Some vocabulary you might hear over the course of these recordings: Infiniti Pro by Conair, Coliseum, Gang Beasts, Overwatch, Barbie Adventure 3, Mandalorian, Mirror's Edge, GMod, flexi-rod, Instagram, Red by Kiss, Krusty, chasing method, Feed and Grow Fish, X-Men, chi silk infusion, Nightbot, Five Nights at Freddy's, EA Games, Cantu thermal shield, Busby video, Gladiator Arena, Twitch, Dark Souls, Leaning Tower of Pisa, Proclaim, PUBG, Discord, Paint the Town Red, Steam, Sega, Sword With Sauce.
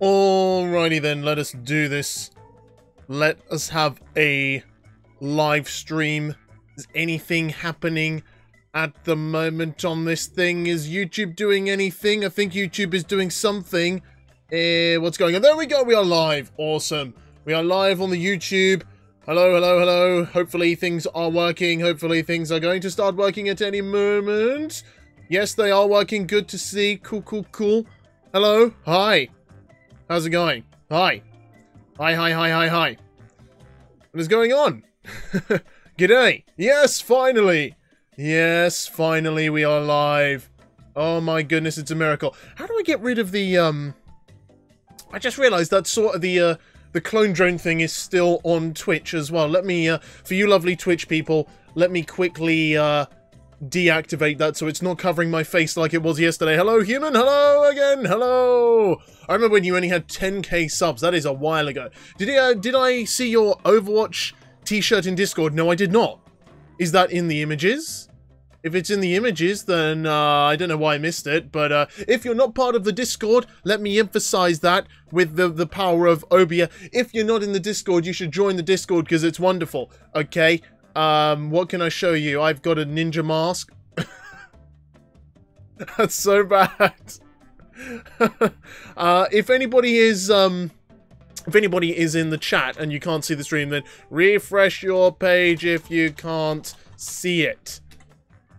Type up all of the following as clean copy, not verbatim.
Alrighty then, let us do this. Let us have a live stream. Is anything happening at the moment on this thing? Is YouTube doing anything? I think YouTube is doing something. What's going on? There we go, we are live. Awesome. We are live on the YouTube. Hello, hello, hello. Hopefully things are working. Hopefully things are going to start working at any moment. Yes, they are working. Good to see. Cool, cool, cool. Hello. Hi. How's it going? Hi. Hi, hi, hi, hi, hi. What is going on? G'day. Yes, finally. Yes, finally we are live. Oh my goodness, it's a miracle. How do I get rid of the, I just realized that sort of the Clone Drone thing is still on Twitch as well. Let me, for you lovely Twitch people, let me quickly, deactivate that so it's not covering my face like it was yesterday. Hello, human. Hello again. Hello. I remember when you only had 10k subs. That is a while ago. Did I see your Overwatch t-shirt in Discord? No, I did not. Is that in the images? If it's in the images, then I don't know why I missed it. But if you're not part of the Discord, let me emphasize that with the power of Obia. If you're not in the Discord, you should join the Discord because it's wonderful. Okay. What can I show you? I've got a ninja mask. That's so bad. If anybody is in the chat and you can't see the stream, then refresh your page if you can't see it.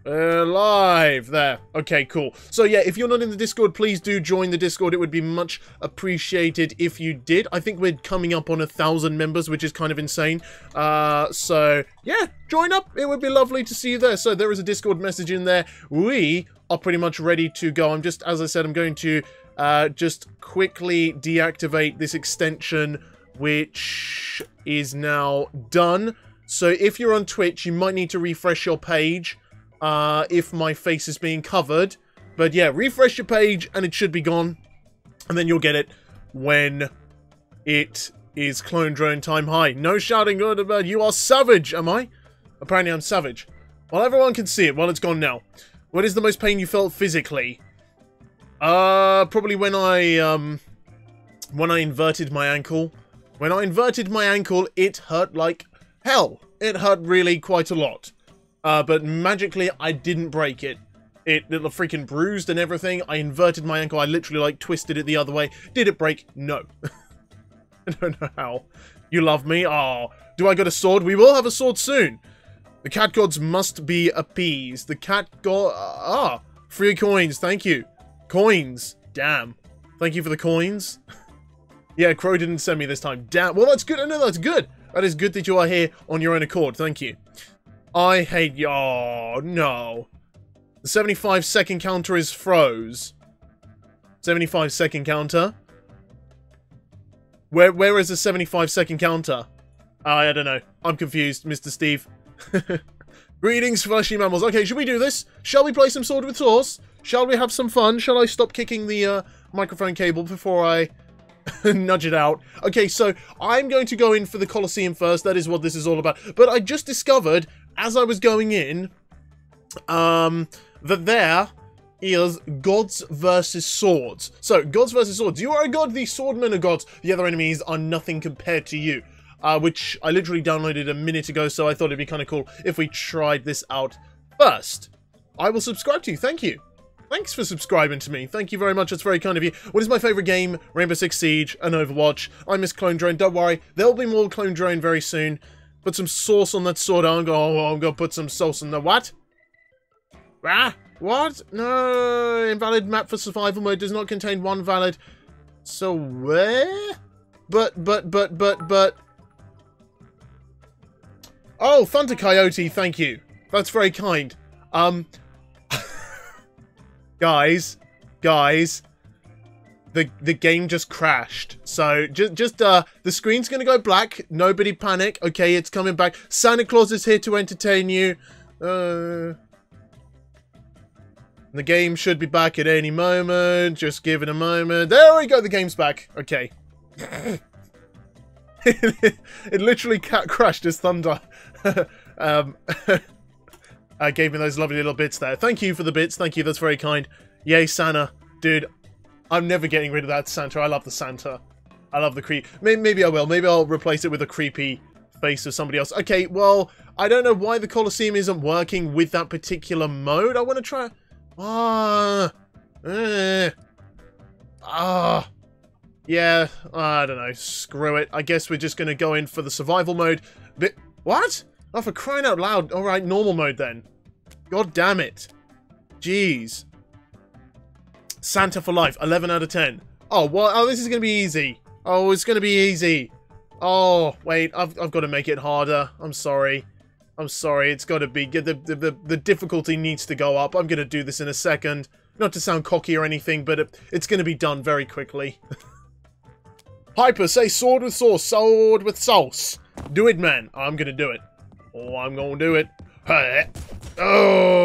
Live there. Okay, cool. So yeah, if you're not in the Discord, please do join the Discord. It would be much appreciated if you did. I think we're coming up on 1,000 members, which is kind of insane. So yeah, join up. It would be lovely to see you there. So there is a Discord message in there. We are pretty much ready to go. I'm just, as I said, I'm going to just quickly deactivate this extension, which is now done. So if you're on Twitch, you might need to refresh your page. If my face is being covered. But yeah, refresh your page and it should be gone. And then you'll get it when it is Clone Drone time. Hi. No shouting good about you are savage, am I? Apparently I'm savage. Well, everyone can see it. Well, it's gone now. What is the most pain you felt physically? Probably when I inverted my ankle. When I inverted my ankle, it hurt like hell. It hurt really quite a lot. But magically, I didn't break it. It freaking bruised and everything. I inverted my ankle. I literally, like, twisted it the other way. Did it break? No. I don't know how. You love me? Oh. Do I got a sword? We will have a sword soon. The cat gods must be appeased. The cat god... Ah. Free coins. Thank you. Coins. Damn. Thank you for the coins. Yeah, Crow didn't send me this time. Damn. Well, that's good. No, that's good. That is good that you are here on your own accord. Thank you. I hate you. Oh, no. The 75-second counter is froze. 75-second counter? Where is the 75-second counter? I don't know. I'm confused, Mr. Steve. Greetings, fleshy mammals. Okay, should we do this? Shall we play some Sword With Sauce? Shall we have some fun? Shall I stop kicking the microphone cable before I... nudge it out. Okay, so I'm going to go in for the Coliseum first. That is what this is all about. But I just discovered, as I was going in, that there is Gods versus Swords. So, Gods versus Swords. You are a god, the swordmen are gods. The other enemies are nothing compared to you. Which I literally downloaded a minute ago, so I thought it'd be kind of cool if we tried this out first. I will subscribe to you. Thank you. Thanks for subscribing to me. Thank you very much. That's very kind of you. What is my favourite game? Rainbow Six Siege and Overwatch. I miss Clone Drone. Don't worry. There'll be more Clone Drone very soon. Put some sauce on that sword. I'm going to put some sauce on the what? Ah, what? No. Invalid map for survival mode does not contain one valid. So where? But. Oh, Thunder Coyote. Thank you. That's very kind. Guys, the game just crashed. So, just the screen's gonna go black. Nobody panic. Okay, it's coming back. Santa Claus is here to entertain you. The game should be back at any moment. Just give it a moment. There we go, the game's back. Okay. It literally crashed as thunder. Gave me those lovely little bits there. Thank you for the bits. Thank you. That's very kind. Yay, Santa. Dude, I'm never getting rid of that Santa. I love the Santa. I love the creep. Maybe I will. Maybe I'll replace it with a creepy face of somebody else. Okay, well, I don't know why the Coliseum isn't working with that particular mode. I want to try... Yeah, I don't know. Screw it. I guess we're just going to go in for the survival mode. What? Oh, for crying out loud. All right, normal mode then. God damn it. Jeez. Santa for life. 11 out of 10. Oh, well, oh, this is going to be easy. Oh, it's going to be easy. Oh, wait. I've got to make it harder. I'm sorry. I'm sorry. It's got to be... The difficulty needs to go up. I'm going to do this in a second. Not to sound cocky or anything, but it's going to be done very quickly. Hyper, say sword with sauce. Sword with sauce. Do it, man. I'm going to do it. Oh, I'm going to do it. Oh,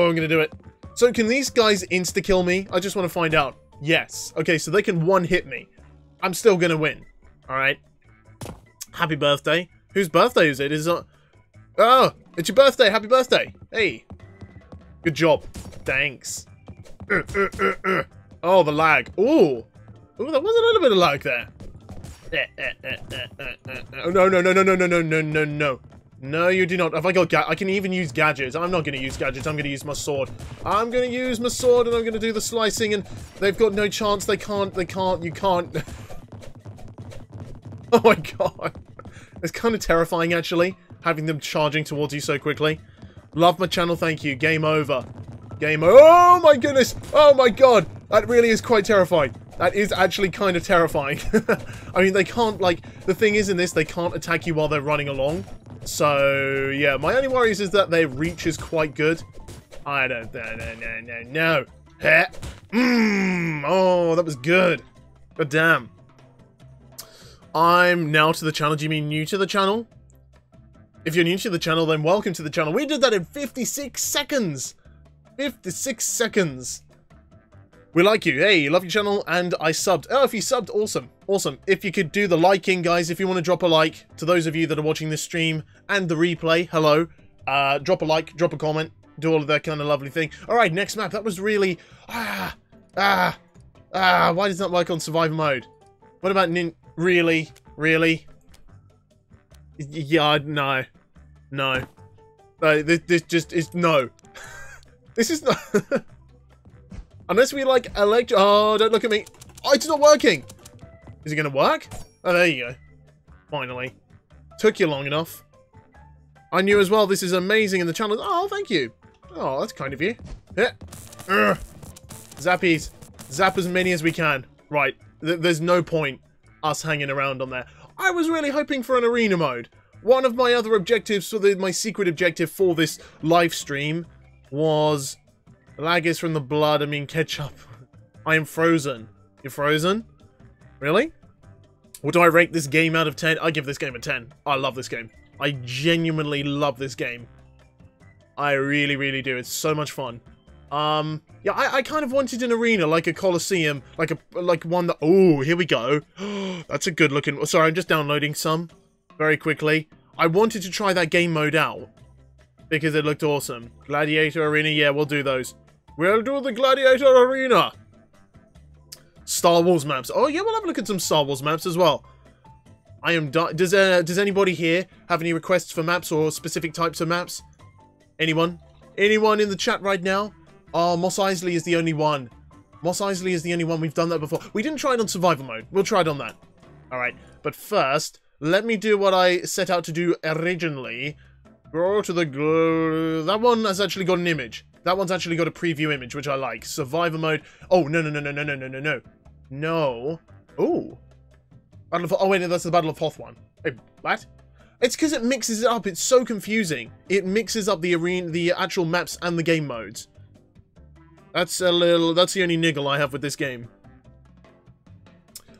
I'm going to do it. So can these guys insta-kill me? I just want to find out. Yes. Okay, so they can one-hit me. I'm still going to win. All right. Happy birthday. Whose birthday is it? Is it... Oh, it's your birthday. Happy birthday. Hey. Good job. Thanks. Oh, the lag. Ooh. Ooh, that was a little bit of lag there. Oh, no, no, no, no, no, no, no, no, no, no. No, you do not. Have I got I can even use gadgets. I'm not going to use gadgets. I'm going to use my sword. I'm going to use my sword and I'm going to do the slicing and they've got no chance. You can't. Oh my god. It's kind of terrifying, actually, having them charging towards you so quickly. Love my channel. Thank you. Game over. Game over. Oh my goodness. Oh my god. That really is quite terrifying. That is actually kind of terrifying. I mean, they can't, like, the thing is in this, they can't attack you while they're running along. So, yeah, my only worry is that their reach is quite good. I don't... No. Heh. Mmm. Oh, that was good. But damn. I'm now to the channel. Do you mean new to the channel? If you're new to the channel, then welcome to the channel. We did that in 56 seconds. 56 seconds. We like you. Hey, love your channel, and I subbed. Oh, if you subbed, awesome. Awesome. If you could do the liking, guys, if you want to drop a like to those of you that are watching this stream and the replay, hello. Drop a like, drop a comment, do all of that kind of lovely thing. All right, next map. That was really... Why does that work on survival mode? What about nin... Really? Really? Yeah, no. No. This just is... No. This is not... Unless we, like, elect... Oh, don't look at me. Oh, it's not working. Is it going to work? Oh, there you go. Finally. Took you long enough. I knew as well. This is amazing in the channel. Oh, thank you. Oh, that's kind of you. Yeah. Zappies. Zap as many as we can. Right. There's no point us hanging around on there. I was really hoping for an arena mode. One of my other objectives, my secret objective for this live stream was... Lag is from the blood, I mean ketchup. I am frozen. You're frozen? Really? What do I rate this game out of 10? I give this game a 10. I love this game. I genuinely love this game. I really, really do. It's so much fun. Yeah, I kind of wanted an arena, like a Coliseum, like one that... Oh, here we go. That's a good looking... Sorry, I'm just downloading some very quickly. I wanted to try that game mode out because it looked awesome. Gladiator Arena, yeah, we'll do those. We'll do the Gladiator Arena. Star Wars maps. Oh, yeah, we'll have a look at some Star Wars maps as well. I am done. Does anybody here have any requests for maps or specific types of maps? Anyone? Anyone in the chat right now? Oh, Mos Eisley is the only one. Mos Eisley is the only one. We've done that before. We didn't try it on survival mode. We'll try it on that. All right. But first, let me do what I set out to do originally. Go to the... That one has actually got an image. That one's actually got a preview image, which I like. Survivor mode. Oh, no, no, no, no, no, no, no, no, no. No. Ooh. Battle of... Oh, wait, no, that's the Battle of Hoth one. Hey, what? It's because it mixes it up. It's so confusing. It mixes up the arena, the actual maps and the game modes. That's a little... That's the only niggle I have with this game.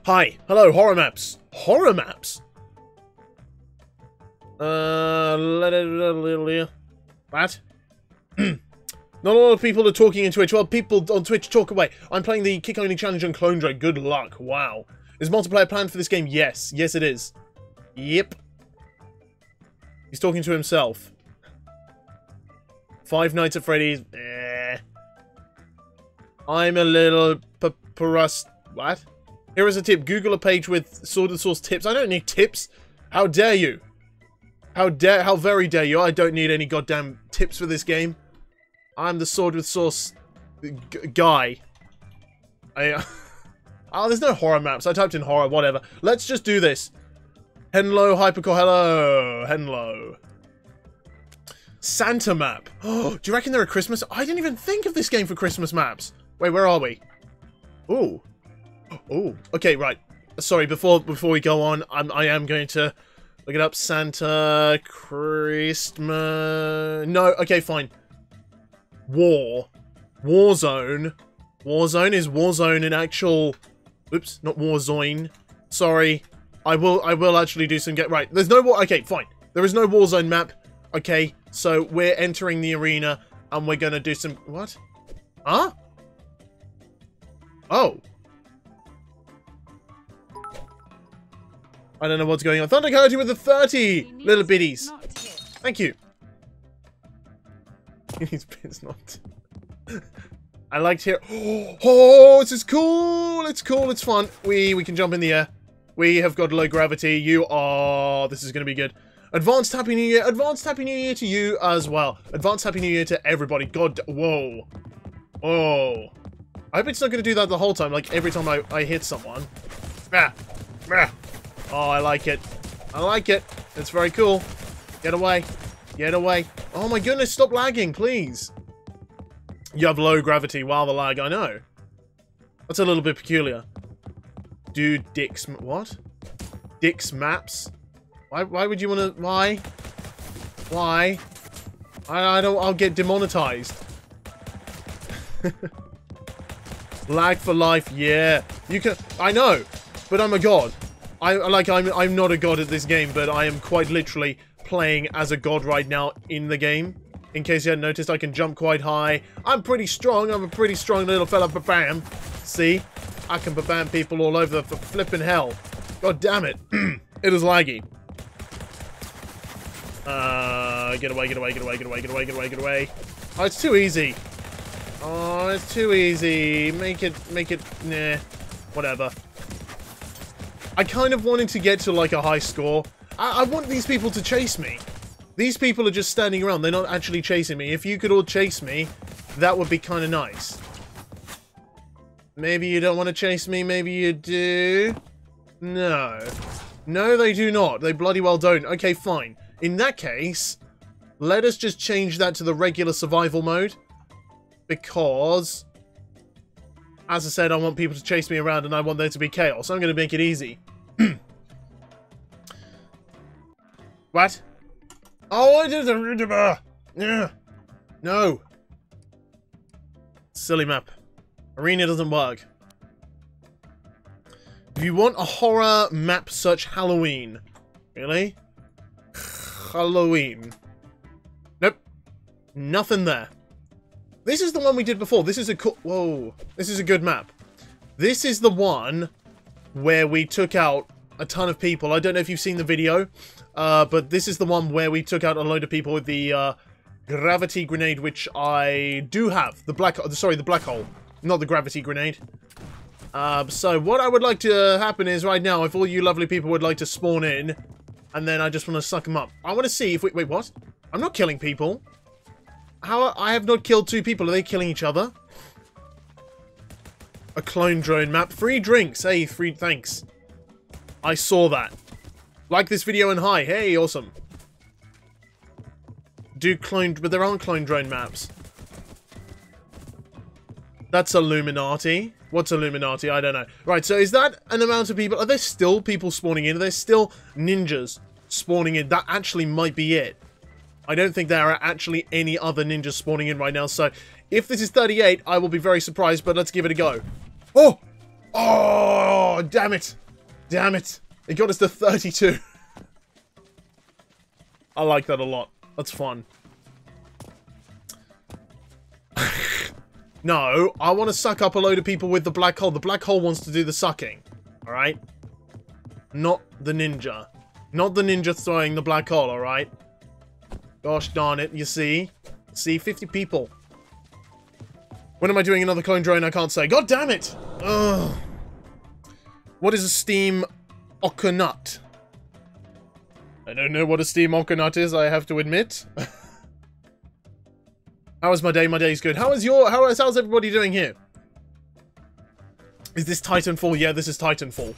Hi. Hello, horror maps. Horror maps? What? Not a lot of people are talking in Twitch. Well, people on Twitch talk away. I'm playing the kick only challenge on Clone Drone. Good luck. Wow. Is multiplayer planned for this game? Yes. Yes, it is. Yep. He's talking to himself. Five Nights at Freddy's. Eh. I'm a little What? Here is a tip. Google a page with Sword With Sauce tips. I don't need tips. How dare you? How very dare you? I don't need any goddamn tips for this game. I'm the Sword With Sauce guy. Oh, there's no horror maps. I typed in horror, whatever. Let's just do this. Henlo, Hypercore, hello. Henlo. Santa map. Oh, do you reckon there are Christmas? I didn't even think of this game for Christmas maps. Wait, where are we? Ooh. Oh, okay, right. Sorry, before we go on, I am going to look it up. Santa, Christmas... No, okay, fine. War. Warzone. Warzone is Warzone in actual... Oops, not Warzone. Sorry. I will actually do some... Right, there's no war... Okay, fine. There is no Warzone map. Okay, so we're entering the arena, and we're gonna do some... What? Huh? Oh. I don't know what's going on. Thundercard, you with the 30 little bitties. Thank you. It's not. I liked here. Oh, this is cool. It's cool. It's fun. We can jump in the air. We have got low gravity. You are. This is going to be good. Advanced Happy New Year. Advanced Happy New Year to you as well. Advanced Happy New Year to everybody. God. Whoa. Oh. I hope it's not going to do that the whole time. Like every time I hit someone. Ah. Ah. Oh, I like it. I like it. It's very cool. Get away. Get away. Oh my goodness, stop lagging, please. You have low gravity while the lag, I know. That's a little bit peculiar. Do Dick's... What? Dick's maps? Why would you want to... Why? Why? I don't... I'll get demonetized. Lag for life, yeah. You can... I know, but I'm a god. I'm not a god at this game, but I am quite literally playing as a god right now in the game. In case you hadn't noticed, I can jump quite high. I'm pretty strong. I'm a pretty strong little fella. Ba-bam. See? I can ba-bam people all over the flipping hell. God damn it. It is laggy. Get away, get away, get away, get away, get away, get away, get away. Oh, it's too easy. Oh, it's too easy. Make it, nah. Whatever. I kind of wanted to get to, like, a high score. I want these people to chase me. These people are just standing around. They're not actually chasing me. If you could all chase me, that would be kind of nice. Maybe you don't want to chase me. Maybe you do. No. No, they do not. They bloody well don't. Okay, fine. In that case, let us just change that to the regular survival mode. Because... As I said, I want people to chase me around and I want there to be chaos. I'm going to make it easy. What? Oh, I did the... No. Silly map. Arena doesn't work. If you want a horror map, search Halloween. Really? Halloween. Nope. Nothing there. This is the one we did before. This is a cool... Whoa. This is a good map. This is the one where we took out a ton of people. I don't know if you've seen the video, but this is the one where we took out a load of people with the gravity grenade, which I do have. The black hole. Not the gravity grenade. So what I would like to happen is right now, if all you lovely people would like to spawn in, and then I just want to suck them up. I want to see if we... Wait, what? I'm not killing people. How? I have not killed two people. Are they killing each other? A clone drone map. Free drinks. Hey, free... Thanks. I saw that. Like this video and hi. Hey, awesome. Do clone... But there aren't clone drone maps. That's Illuminati. What's Illuminati? I don't know. Right, so is that an amount of people? Are there still people spawning in? Are there still ninjas spawning in? That actually might be it. I don't think there are actually any other ninjas spawning in right now, so if this is 38, I will be very surprised, but let's give it a go. Oh! Oh! Damn it! Damn it! It got us to 32. I like that a lot. That's fun. No, I want to suck up a load of people with the black hole. The black hole wants to do the sucking. Alright? Not the ninja. Not the ninja throwing the black hole, alright? Gosh darn it, you see? See, 50 people. When am I doing another clone drone? I can't say. God damn it! Ugh. What is a Steam Oconut? I don't know what a Steam Oconut is, I have to admit. How was my day? My day's good. How's everybody doing here? Is this Titanfall? Yeah, this is Titanfall.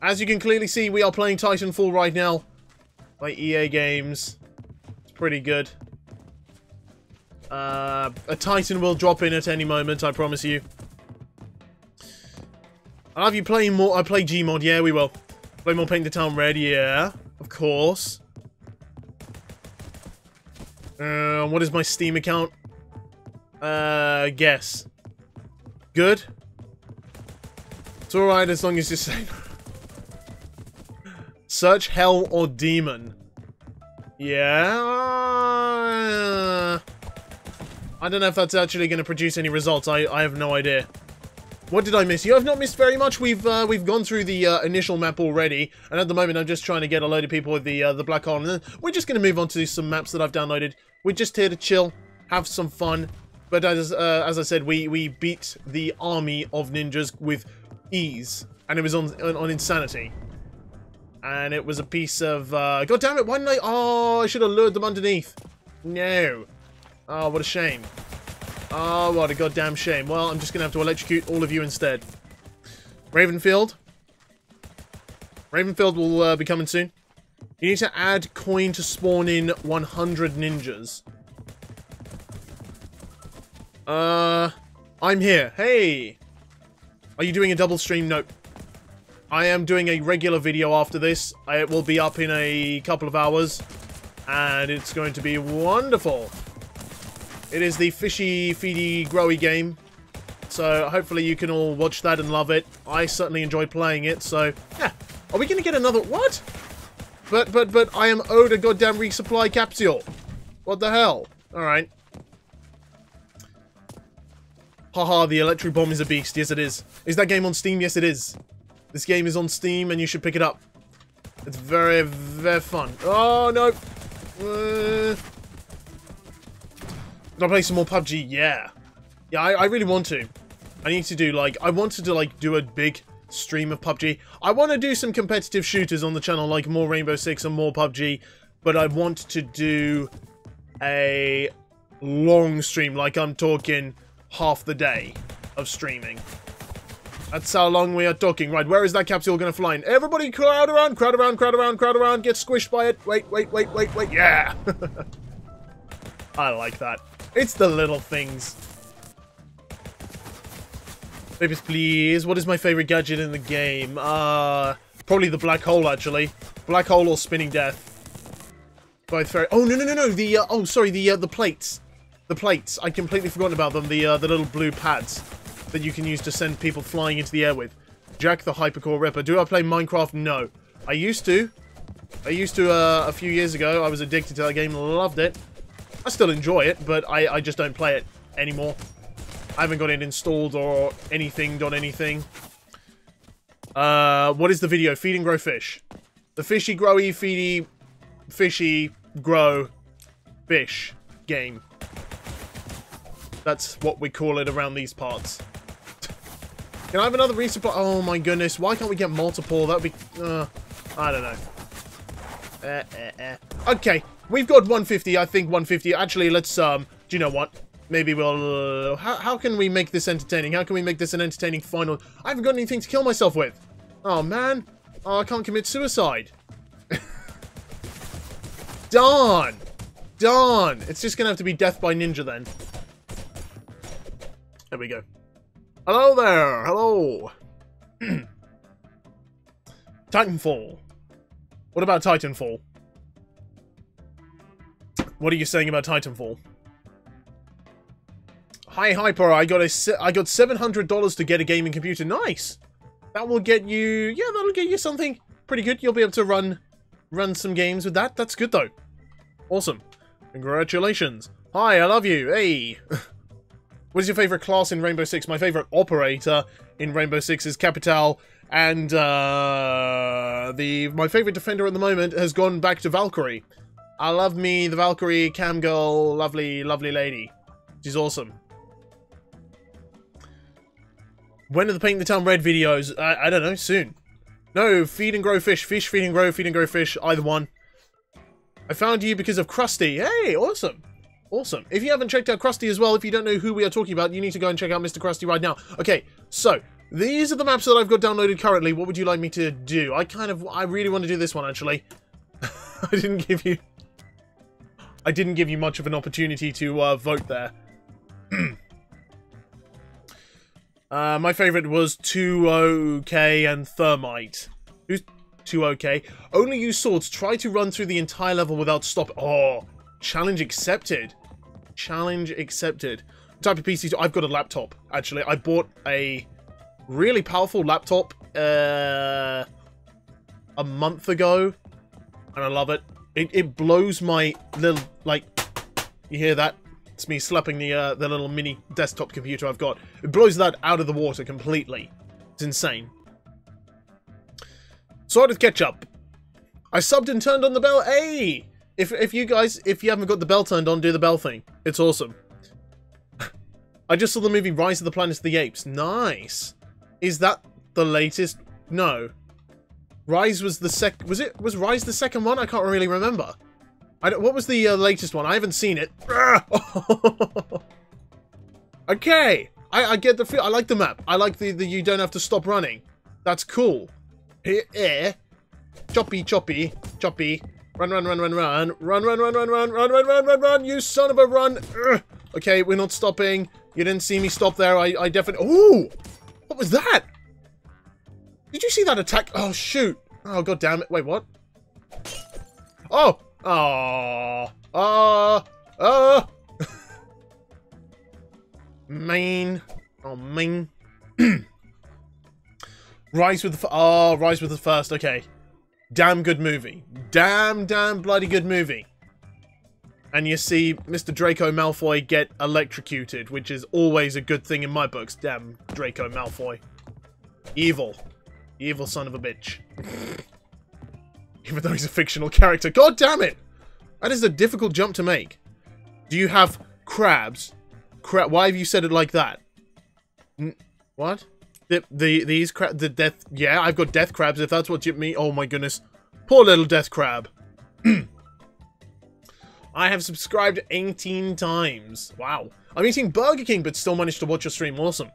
As you can clearly see, we are playing Titanfall right now by EA Games. It's pretty good. A Titan will drop in at any moment, I promise you. I'll have you playing more. I play GMod. Yeah, we will. Play more Paint the Town Red. Yeah, of course. What is my Steam account? Guess. Good? It's alright as long as you say... Search hell or demon. Yeah... I don't know if that's actually going to produce any results. I have no idea. What did I miss? You have not missed very much. We've gone through the initial map already, and at the moment I'm just trying to get a load of people with the black hole. And then we're just going to move on to some maps that I've downloaded. We're just here to chill, have some fun. But as I said, we beat the army of ninjas with ease, and it was on insanity. And it was a piece of God damn it! Why didn't I? Oh, I should have lured them underneath. No. Oh, what a shame. Oh, what a goddamn shame. Well, I'm just going to have to electrocute all of you instead. Ravenfield. Ravenfield will be coming soon. You need to add coin to spawn in 100 ninjas. I'm here. Hey! Are you doing a double stream? Nope. I am doing a regular video after this. It will be up in a couple of hours. And it's going to be wonderful. It is the fishy, feedy, growy game, so hopefully you can all watch that and love it. I certainly enjoy playing it, so yeah. Are we going to get another... What? But I am owed a goddamn resupply capsule. What the hell? Alright. Haha, the electric bomb is a beast. Yes, it is. Is that game on Steam? Yes, it is. This game is on Steam, and you should pick it up. It's very, very fun. Oh, no. Can I play some more PUBG? Yeah. Yeah, I really want to. I need to do, like... I wanted to, like, do a big stream of PUBG. I want to do some competitive shooters on the channel, like more Rainbow Six and more PUBG. But I want to do a long stream. Like, I'm talking half the day of streaming. That's how long we are talking. Right, where is that capsule going to fly in? Everybody crowd around, crowd around, crowd around, crowd around. Get squished by it. Wait, wait, wait, wait, wait. Yeah! I like that. It's the little things. Papers, please. What is my favorite gadget in the game? Probably the black hole, actually. Black hole or spinning death. Both very... Oh, no, no, no, no. The, oh, sorry, the plates. The plates. I'd completely forgotten about them. The little blue pads that you can use to send people flying into the air with. Jack the Hypercore Ripper. Do I play Minecraft? No. I used to. I used to a few years ago. I was addicted to that game. Loved it. I still enjoy it, but I just don't play it anymore. I haven't got it installed or anything, done anything. What is the video? Feed and Grow Fish. The fishy, growy, feedy, fishy, grow, fish game. That's what we call it around these parts. Can I have another resupply? Oh my goodness, why can't we get multiple? That would be... I don't know. Okay. We've got 150, I think 150. Actually, let's, do you know what? Maybe we'll... how can we make this entertaining? How can we make this an entertaining final? I haven't got anything to kill myself with. Oh, man. Oh, I can't commit suicide. Darn. Darn. It's just going to have to be death by ninja then. There we go. Hello there. Hello. Titanfall. What about Titanfall? What are you saying about Titanfall? Hi Hyper, I got $700 to get a gaming computer. Nice. That will get you. Yeah, that'll get you something pretty good. You'll be able to run some games with that. That's good though. Awesome. Congratulations. Hi, I love you. Hey. What is your favorite class in Rainbow Six? My favorite operator in Rainbow Six is Capital, and my favorite defender at the moment has gone back to Valkyrie. I love me, the Valkyrie, cam girl, lovely, lovely lady. She's awesome. When are the Paint the Town Red videos? I don't know, soon. No, Feed and Grow Fish. Fish, Feed and Grow Fish. Either one. I found you because of Krusty. Hey, awesome. Awesome. If you haven't checked out Krusty as well, if you don't know who we are talking about, you need to go and check out Mr. Krusty right now. Okay, so these are the maps that I've got downloaded currently. What would you like me to do? I really want to do this one, actually. I didn't give you much of an opportunity to vote there. My favourite was 2OK and Thermite. Who's 2OK? Only use swords. Try to run through the entire level without stopping. Oh, challenge accepted. Challenge accepted. Type of PC. I've got a laptop, actually. I bought a really powerful laptop a month ago, and I love it. It blows my little, like, you hear that? It's me slapping the little mini desktop computer I've got. It blows that out of the water completely. It's insane. Sword with ketchup. I subbed and turned on the bell. Hey! If you guys, if you haven't got the bell turned on, do the bell thing. It's awesome. I just saw the movie Rise of the Planet of the Apes. Nice. Is that the latest? No. Rise was the second. Was Rise the second one? I can't really remember. What was the latest one? I haven't seen it. Okay. I get the feel. I like the map. I like the you don't have to stop running. That's cool. Choppy, choppy, choppy. Run, run, run, run, run. Run, run, run, run, run, run, run, run, run, run. You son of a run. Okay, we're not stopping. You didn't see me stop there. I definitely. Ooh! What was that? Did you see that attack? Oh, shoot. Oh, god damn it. Wait, what? Oh! Oh! Oh! Oh! Main. Oh, main. Rise with the... Oh, Rise with the first. Okay. Damn good movie. Damn bloody good movie. And you see Mr. Draco Malfoy get electrocuted, which is always a good thing in my books. Damn Draco Malfoy. Evil. Evil son of a bitch. Even though he's a fictional character. God damn it! That is a difficult jump to make. Do you have crabs? Why have you said it like that? What? These crab... The death... Yeah, I've got death crabs if that's what you mean. Oh my goodness. Poor little death crab. I have subscribed 18 times. Wow. I'm eating Burger King but still managed to watch your stream. Awesome.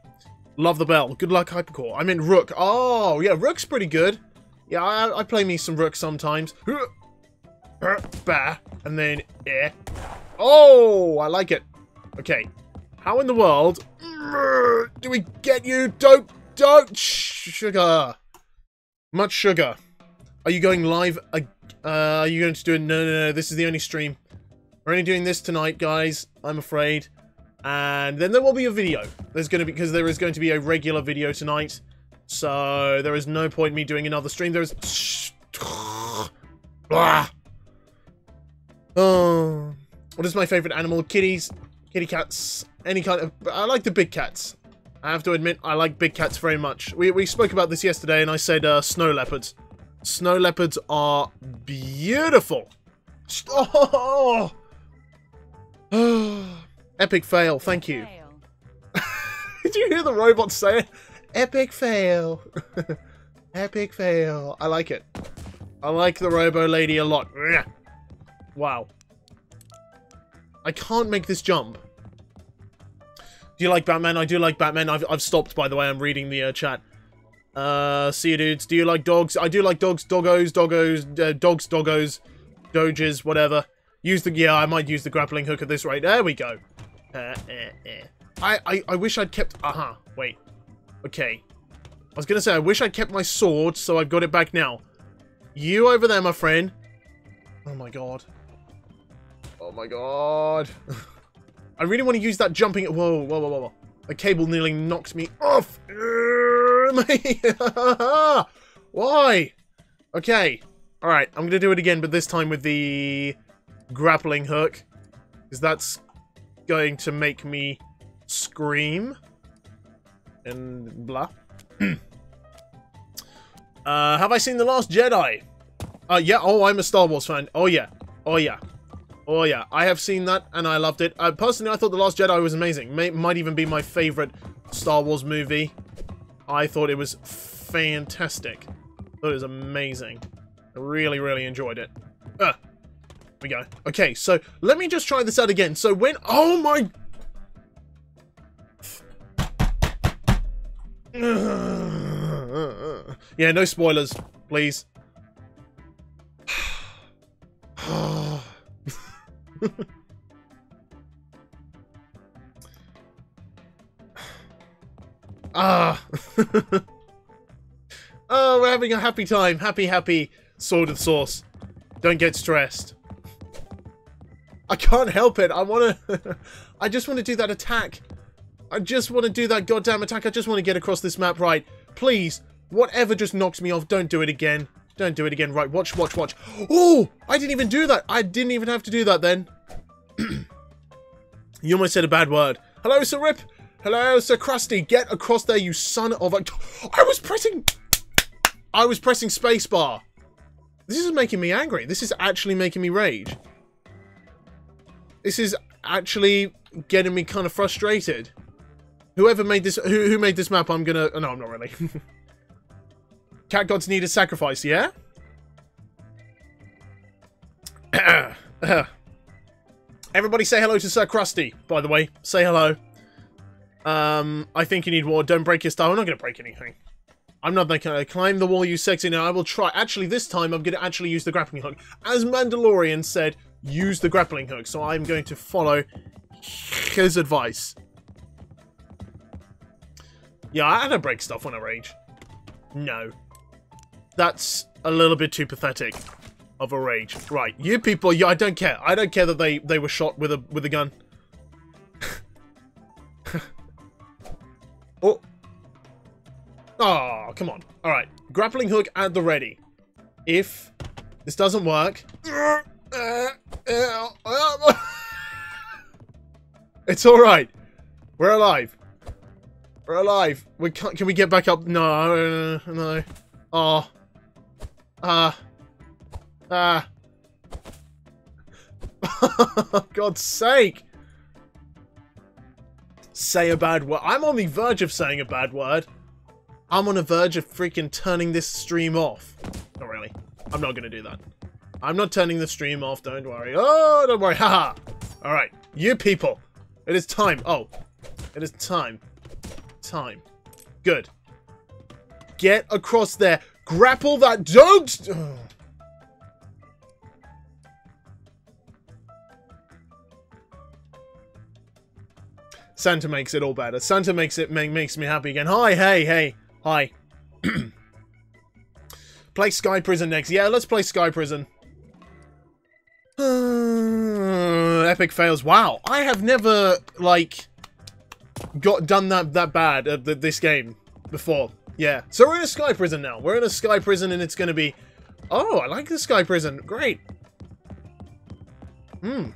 Love the bell. Good luck, Hypercore. I mean, Rook. Oh, yeah, Rook's pretty good. Yeah, I play me some Rook sometimes. And then, eh. Oh, I like it. Okay. How in the world do we get you? Don't, sugar. Much sugar. Are you going live? Are you going to do it? No. This is the only stream. We're only doing this tonight, guys. I'm afraid. And then there will be a video. There's going to be, because there is going to be a regular video tonight. So there is no point in me doing another stream. There is. Oh, what is my favorite animal? Kitties, kitty cats, any kind of. I like the big cats. I have to admit, I like big cats very much. We spoke about this yesterday, and I said snow leopards. Snow leopards are beautiful. Oh. Epic fail, thank you. Did you hear the robot say it? Epic fail. Epic fail. I like it. I like the Robo Lady a lot. Wow. I can't make this jump. Do you like Batman? I do like Batman. I've stopped, by the way. I'm reading the chat. See you, dudes. Do you like dogs? I do like dogs. Doggos, doggos, doges, whatever. Use the... Yeah, I might use the grappling hook at this rate. There we go. I wish I'd kept... Uh-huh. Wait. Okay. I was going to say, I wish I'd kept my sword, so I've got it back now. You over there, my friend. Oh, my God. Oh, my God. I really want to use that jumping... Whoa, whoa, whoa, whoa. A cable nearly knocked me off. Why? Okay. All right. I'm going to do it again, but this time with the... grappling hook, because that's going to make me scream and blah. Have I seen The Last Jedi? Yeah. Oh, I'm a Star Wars fan. Oh yeah. Oh yeah. Oh yeah. I have seen that and I loved it. Personally, I thought The Last Jedi was amazing. Might even be my favorite Star Wars movie. I thought it was fantastic. I thought it was amazing. I really, really enjoyed it. We go. Okay, so let me just try this out again. So when... Oh my... Yeah, no spoilers, please. Oh, we're having a happy time. Happy, happy Sword With Sauce. Don't get stressed. I can't help it. I want to... I just want to do that attack. I just want to do that goddamn attack. I just want to get across this map right. Please, whatever just knocks me off, don't do it again. Don't do it again. Right, watch, watch, watch. Oh, I didn't even do that. I didn't even have to do that then. You almost said a bad word. Hello, Sir Rip. Hello, Sir Krusty. Get across there, you son of a... I was pressing spacebar. This is making me angry. This is actually making me rage. This is actually getting me kind of frustrated. Whoever made this, who made this map, I'm gonna... Oh, no, I'm not really. Cat gods need a sacrifice, yeah? Everybody say hello to Sir Krusty, by the way. Say hello. I think you need war. Don't break your style. I'm not gonna break anything. I'm not that kind of... Climb the wall, you sexy. Now, I will try. Actually, this time, I'm gonna actually use the grappling hook. As Mandalorian said, use the grappling hook. So I'm going to follow his advice. Yeah, I don't break stuff when I rage. No. That's a little bit too pathetic of a rage. Right, you people, yeah, I don't care. I don't care that they were shot with a gun. Oh. Oh, come on. All right. Grappling hook at the ready. If this doesn't work... It's all right. We're alive. We're alive. We can't... Can we get back up? No, no. Oh. God's sake. Say a bad word. I'm on the verge of saying a bad word. I'm on the verge of freaking turning this stream off. Not really. I'm not going to do that. I'm not turning the stream off. Don't worry. Oh, don't worry. Haha. All right. You people. It is time. Oh. It is time. Time. Good. Get across there. Grapple that. Don't. Oh. Santa makes it all better. Santa makes me happy again. Hi, hey, hey. Hi. Play Sky Prison next. Yeah, let's play Sky Prison. Epic fails. Wow. I have never, like... done that bad at this game before. Yeah, so we're in a Sky Prison now. We're in a Sky Prison, and it's gonna be... Oh, I like the Sky Prison. Great. Hmm.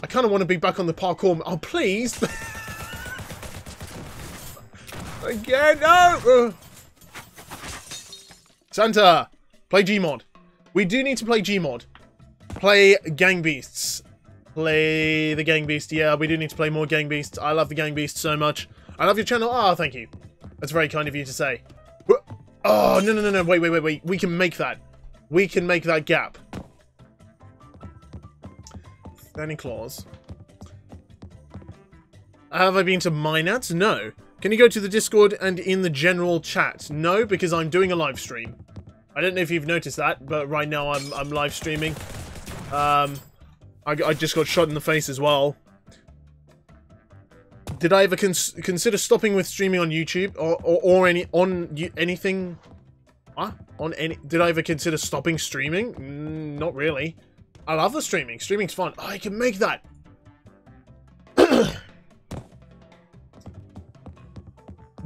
I kind of want to be back on the parkour. Oh, please. Again, no. Santa, play GMod. We do need to play GMod. Play Gang Beasts. Play the Gang Beast. Yeah, we do need to play more Gang Beasts. I love the Gang Beast so much. I love your channel. Ah, oh, thank you. That's very kind of you to say. Oh, no, no, no, no. Wait, wait, wait, wait. We can make that. We can make that gap. Fanny Claws. Have I been to Minats? No. Can you go to the Discord and in the general chat? No, because I'm doing a live stream. I don't know if you've noticed that, but right now I'm live streaming. I just got shot in the face as well. Did I ever consider stopping with streaming on YouTube or anything? What? On any? Did I ever consider stopping streaming? Not really. I love the streaming. Streaming's fun. Oh, I can make that.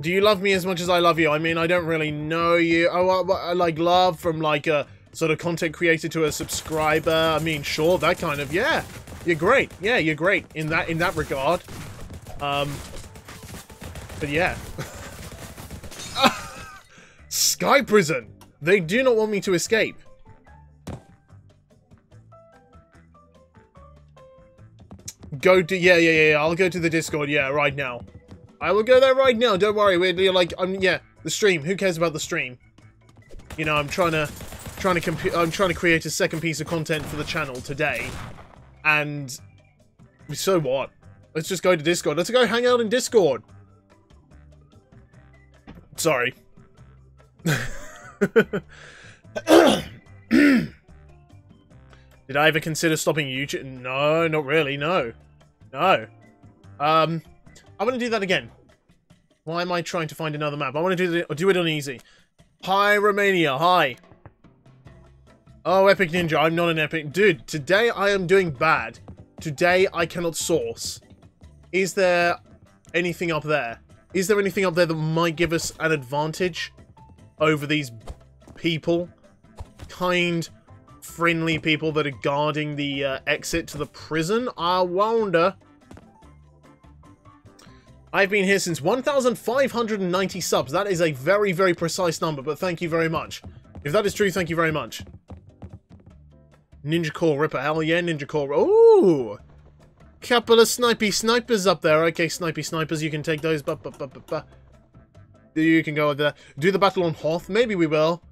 Do you love me as much as I love you? I mean, I don't really know you. Oh, I like love from like a... sort of content creator to a subscriber. I mean, sure, that kind of... Yeah, you're great. Yeah, you're great in that regard. But yeah. Sky Prison. They do not want me to escape. Go to... Yeah. I'll go to the Discord. Yeah, right now. I will go there right now. Don't worry. We're like... Yeah, The stream. Who cares about the stream? You know, I'm trying to create a second piece of content for the channel today, and so what? Let's just go to Discord. Let's go hang out in Discord. Sorry. Did I ever consider stopping YouTube? No, not really. No, no. I want to do that again. Why am I trying to find another map? I want to do it on easy. Hi, Romania. Hi. Oh, Epic Ninja. I'm not an epic dude. Today I am doing bad. Today I cannot source. Is there anything up there? Is there anything up there that might give us an advantage over these people? Kind, friendly people that are guarding the exit to the prison? I wonder. I've been here since 1,590 subs. That is a very, very precise number, but thank you very much. If that is true, thank you very much. Ninja Core Ripper. Hell yeah, Ninja Core. Ooh! Couple of snipey snipers up there. Okay, snipey snipers. You can take those. You can go over there. Do the battle on Hoth. Maybe we will.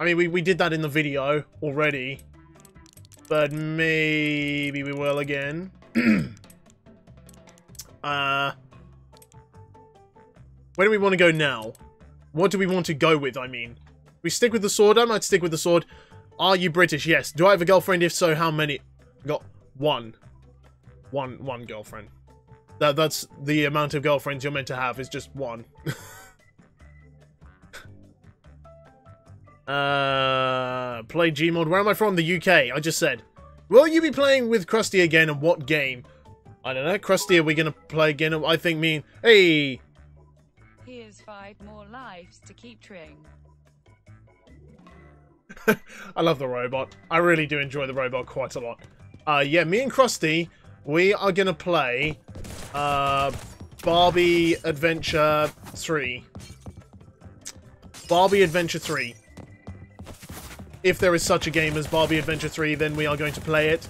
I mean, we did that in the video already. But maybe we will again. Where do we want to go now? What do we want to go with, I mean? We stick with the sword? I might stick with the sword. Are you British? Yes. Do I have a girlfriend? If so, how many? I got one girlfriend. That's the amount of girlfriends you're meant to have, is just one. Play GMod. Where am I from? The UK, I just said. Will you be playing with Krusty again, and what game? I don't know. Krusty, are we going to play again? I think me... Hey! Here's 5 more lives to keep trying. I love the robot. I really do enjoy the robot quite a lot. Yeah, me and Krusty, we are going to play Barbie Adventure 3. Barbie Adventure 3. If there is such a game as Barbie Adventure 3, then we are going to play it.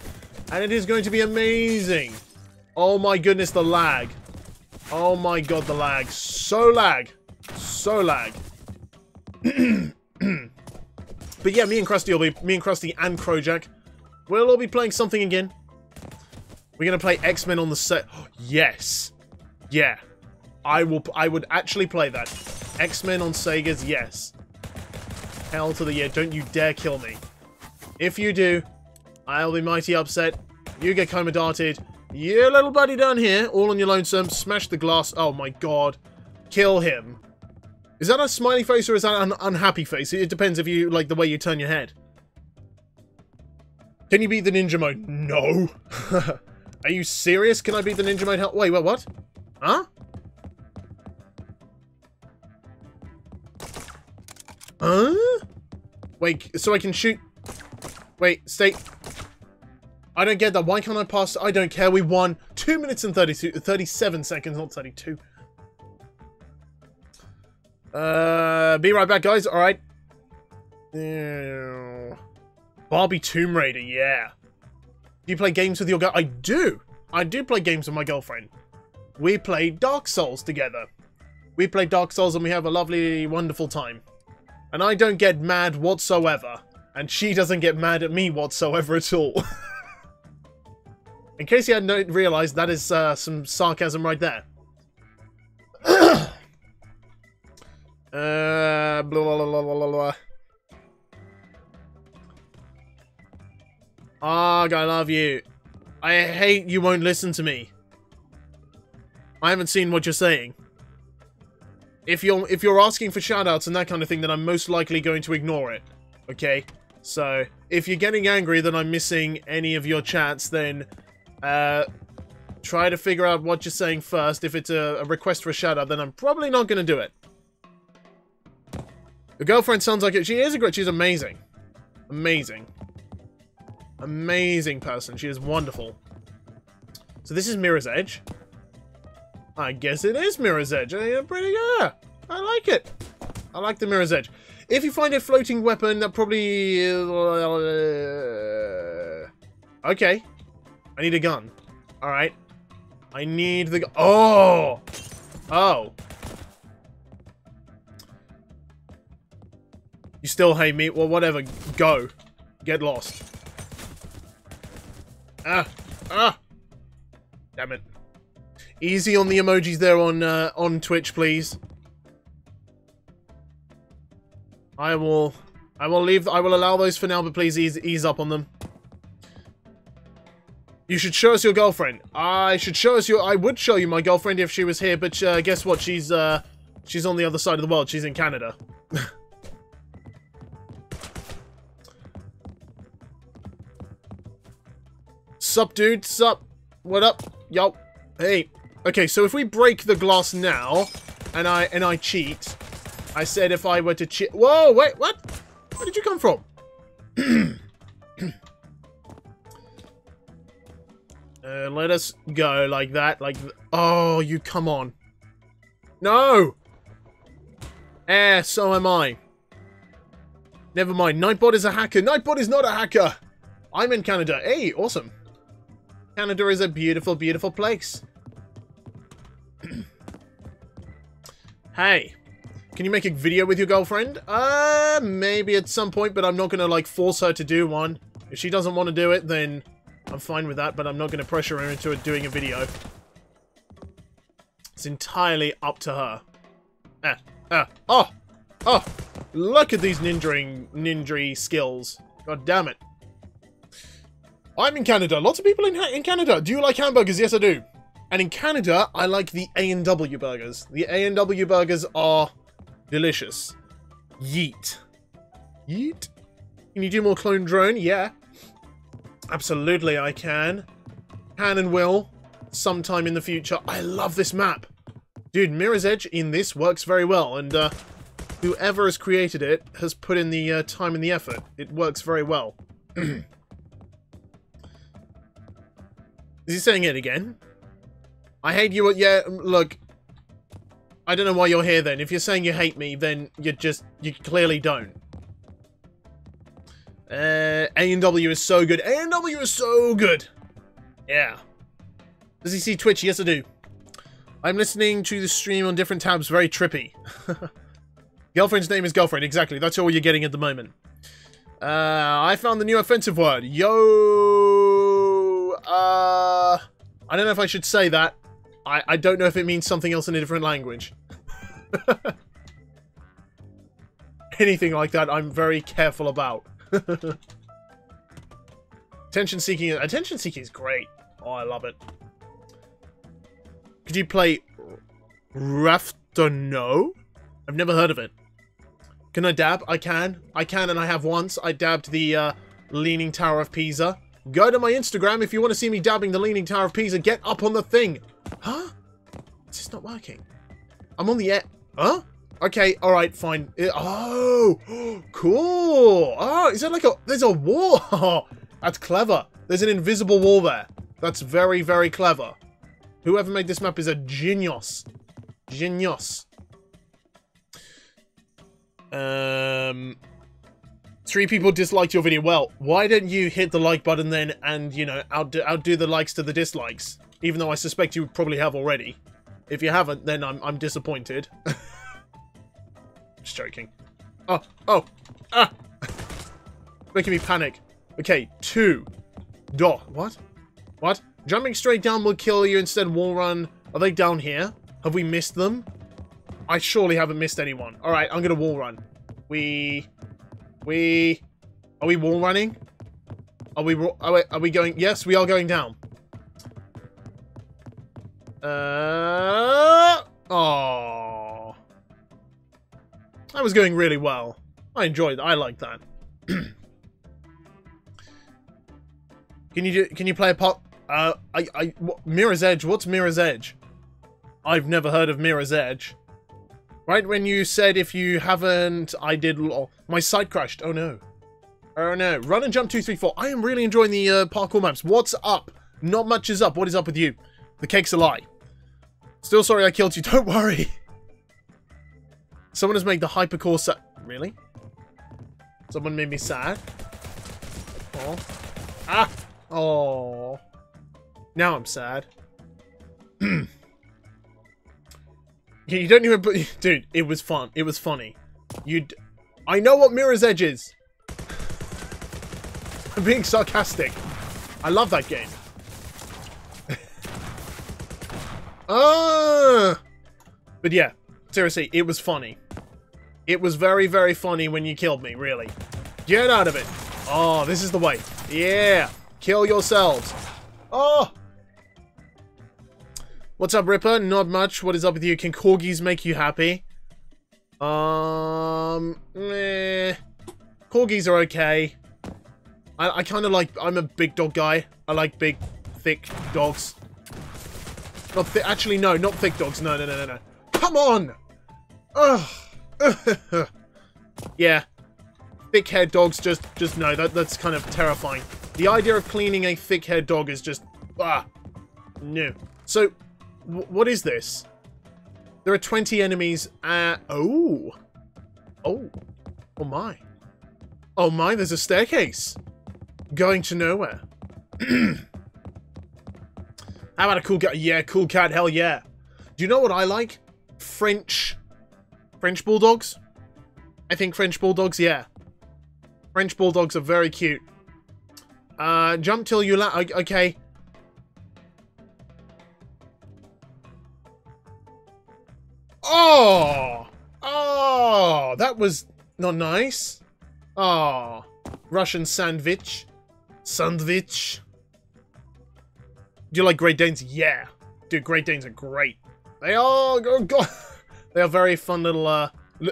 And it is going to be amazing. Oh my goodness, the lag. Oh my god, the lag. So lag. So lag. But yeah, me and Krusty and Krojack, we'll all be playing something again. We're going to play X-Men on the set. Oh, yes. Yeah. I would actually play that. X-Men on Sega's, yes. Hell to the yeah. Don't you dare kill me. If you do, I'll be mighty upset. You get comodated. Yeah, little buddy down here. All on your lonesome. Smash the glass. Oh, my God. Kill him. Is that a smiley face or is that an unhappy face? It depends if you like the way you turn your head. Can you beat the ninja mode? No. Are you serious? Can I beat the ninja mode? Wait, what? Huh? Huh? Wait, so I can shoot... Wait, stay... I don't get that. Why can't I pass? I don't care. We won. 2 minutes and 37 seconds, not 32. Be right back, guys. All right. Ew. Barbie Tomb Raider, yeah. Do you play games with your girl? I do. I do play games with my girlfriend. We play Dark Souls together. We play Dark Souls and we have a lovely, wonderful time. And I don't get mad whatsoever. And she doesn't get mad at me whatsoever at all. In case you hadn't realised, that is some sarcasm right there. Blah, blah, blah, blah, blah. Arg, I love you. I hate you won't listen to me. I haven't seen what you're saying. If you're asking for shoutouts and that kind of thing, then I'm most likely going to ignore it. Okay? So, if you're getting angry that I'm missing any of your chats, then... try to figure out what you're saying first. If it's a request for a shout-out, then I'm probably not going to do it. The girlfriend sounds like it. She is a great... She's amazing. Amazing. Amazing person. She is wonderful. So this is Mirror's Edge. I guess it is Mirror's Edge. Pretty good. I like it. I like the Mirror's Edge. If you find a floating weapon, that probably... Okay. I need a gun. Alright. I need the... Oh! Oh. You still hate me? Well, whatever. Go. Get lost. Ah. Ah. Damn it. Easy on the emojis there on Twitch, please. I will leave. I will allow those for now, but please ease up on them. You should show us your girlfriend. I would show you my girlfriend if she was here, but guess what? She's on the other side of the world. She's in Canada. Sup, dude? Sup? What up? Yo. Hey. Okay, so if we break the glass now, and I cheat, I said if I were to cheat. Whoa! Wait. What? Where did you come from? Let us go like that, like... Oh, you come on. No! So am I. Never mind. Nightbot is a hacker. Nightbot is not a hacker! I'm in Canada. Hey, awesome. Canada is a beautiful, beautiful place. Hey. Can you make a video with your girlfriend? Maybe at some point, but I'm not gonna, like, force her to do one. If she doesn't want to do it, then... I'm fine with that, but I'm not going to pressure her into doing a video. It's entirely up to her. Oh! Oh! Look at these ninja skills. God damn it. I'm in Canada. Lots of people in Canada. Do you like hamburgers? Yes, I do. And in Canada, I like the A&W burgers. The A&W burgers are delicious. Yeet. Yeet? Can you do more Clone Drone? Yeah. Absolutely, I can. Can and will. Sometime in the future. I love this map. Dude, Mirror's Edge in this works very well. And whoever has created it has put in the time and the effort. It works very well. Is he saying it again? I hate you. Yeah, look. I don't know why you're here then. If you're saying you hate me, then you clearly don't. A&W is so good. A&W is so good. Yeah. Does he see Twitch? Yes, I do. I'm listening to the stream on different tabs. Very trippy. Girlfriend's name is girlfriend. Exactly. That's all you're getting at the moment. I found the new offensive word. Yo. I don't know if I should say that. I don't know if it means something else in a different language. Anything like that, I'm very careful about. Attention seeking is great. Oh, I love it. Could you play Raftano? I've never heard of it. Can I dab? I can, and I have once. I dabbed the Leaning Tower of Pisa. Go to my Instagram if you want to see me dabbing the Leaning Tower of Pisa. Get up on the thing. Huh? It's just not working. I'm on the air. Huh? Okay, alright, fine. Oh, cool. Oh, is that like a... There's a wall. Oh, that's clever. There's an invisible wall there. That's very, very clever. Whoever made this map is a genius. Genius. 3 people disliked your video. Well, why don't you hit the like button then and, you know, outdo the likes to the dislikes? Even though I suspect you probably have already. If you haven't, then I'm disappointed. Just joking. Oh, oh, ah! Making me panic. Okay, 2. Duh. What? What? Jumping straight down will kill you, instead wall run. Are they down here? Have we missed them? I surely haven't missed anyone. Alright, I'm gonna wall run. Are we wall running? Are we going? Yes, we are going down. Oh. That was going really well. I enjoyed it. I like that. Can you play a pop? Mirror's Edge. What's Mirror's Edge? I've never heard of Mirror's Edge. Right when you said if you haven't, I did. Oh, my site crashed. Oh no. Oh no. Run and jump 2, 3, 4. I am really enjoying the parkour maps. What's up? Not much is up. What is up with you? The cake's a lie. Still sorry I killed you. Don't worry. Someone has made the hypercore sad. Really? Someone made me sad? Oh. Ah! Oh. Now I'm sad. You don't even... Dude, it was fun. It was funny. I know what Mirror's Edge is. I'm being sarcastic. I love that game. But yeah, seriously, it was funny. It was very, very funny when you killed me, really. Get out of it. Oh, this is the way. Yeah. Kill yourselves. Oh. What's up, Ripper? Not much. What is up with you? Can corgis make you happy? Meh. Corgis are okay. I kind of like... I'm a big dog guy. I like big, thick dogs. Not thick... Actually, no. Not thick dogs. No, no, no, no, no. Come on! Ugh. Yeah. Thick-haired dogs just no. That's kind of terrifying. The idea of cleaning a thick-haired dog is just... Ah. No. So, what is this? There are 20 enemies. Oh. Oh. Oh, my. Oh, my. There's a staircase. Going to nowhere. How about a cool cat? Yeah, cool cat. Hell yeah. Do you know what I like? French bulldogs? I think French bulldogs, yeah. French bulldogs are very cute. Jump till you land. Okay. Oh! Oh! That was not nice. Oh. Russian sandwich. Sandwich. Do you like Great Danes? Yeah. Dude, Great Danes are great. They are... Oh, God. They are very fun little,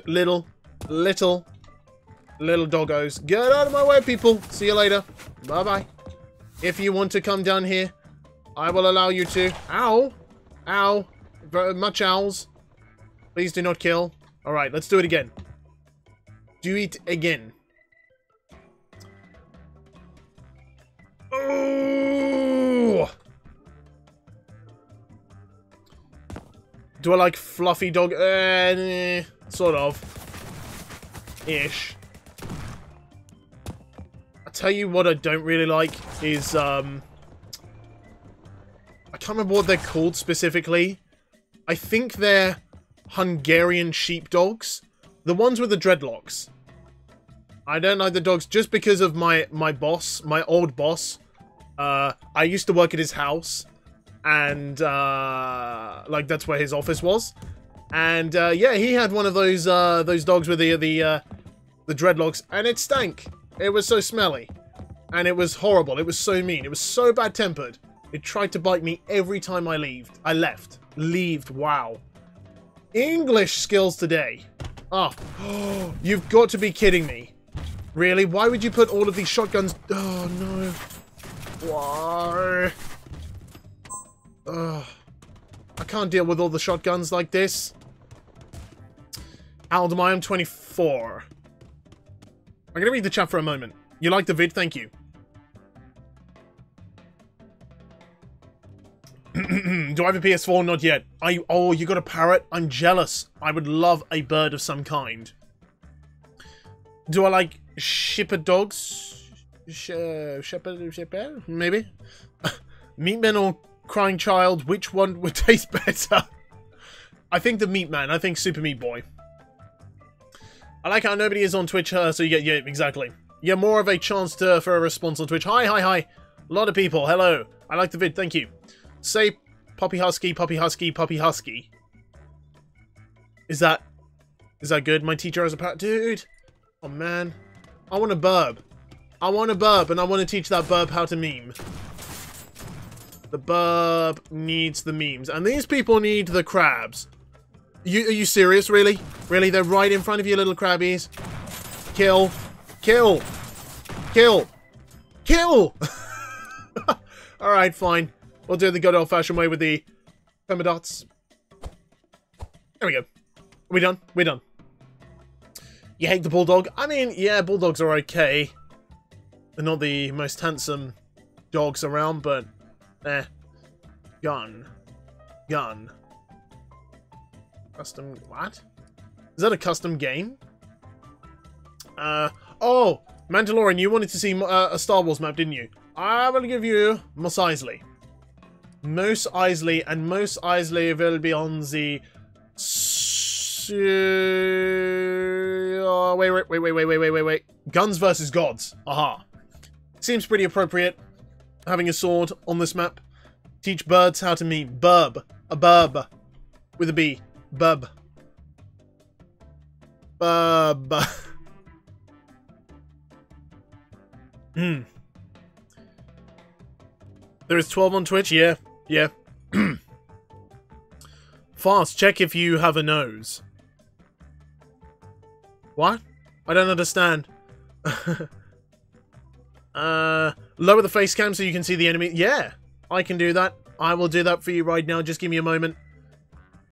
little doggos. Get out of my way, people. See you later. Bye-bye. If you want to come down here, I will allow you to. Ow. Ow. Very much owls. Please do not kill. All right, let's do it again. Do it again. Ooh. Do I like fluffy dog? Sort of. Ish. I tell you what I don't really like is, I can't remember what they're called specifically. I think they're Hungarian sheepdogs. The ones with the dreadlocks. I don't like the dogs just because of my boss, my old boss. I used to work at his house, and like that's where his office was. And yeah, he had one of those dogs with the dreadlocks, and it stank. It was so smelly, and it was horrible. It was so mean. It was so bad tempered. It tried to bite me every time I left. Wow. English skills today. Oh, you've got to be kidding me. Really? Why would you put all of these shotguns... Oh, no. Why? I can't deal with all the shotguns like this. How old am I? I'm 24. I'm going to read the chat for a moment. You like the vid? Thank you. Do I have a PS4? Not yet. Oh, you got a parrot? I'm jealous. I would love a bird of some kind. Do I like shepherd dogs? Shepherd? Maybe? Meatman or Crying Child? Which one would taste better? I think the Meatman. I think Super Meat Boy. I like how nobody is on Twitch, so you get... Yeah, exactly. You're more of a chance for a response on Twitch. Hi. A lot of people. Hello. I like the vid. Thank you. Say Poppy Husky, Poppy Husky, Poppy Husky. Is that good? My teacher has a parrot. Dude. Oh, man. I want a burb. I want a burb, and I want to teach that burb how to meme. The burb needs the memes. And these people need the crabs. Are you serious, really? Really? They're right in front of you, little crabbies. Kill. Kill. Kill. Kill! Alright, fine. We'll do it the good old-fashioned way with the permadots. There we go. Are we done? We're done. You hate the bulldog? I mean, yeah, bulldogs are okay. They're not the most handsome dogs around, but... Eh. Gun. Custom... What? Is that a custom game? Oh! Mandalorian, you wanted to see a Star Wars map, didn't you? I will give you Mos Eisley. Mos Eisley, and Mos Eisley will be on the... Oh, wait. Guns versus gods. Aha. Seems pretty appropriate, having a sword on this map. Teach birds how to meet. Burb. A burb. With a B. Burb. Burb. Hmm. There is 12 on Twitch? Yeah. Yeah. Fast, check if you have a nose. What? I don't understand. Lower the face cam so you can see the enemy. Yeah, I can do that. I will do that for you right now. Just give me a moment.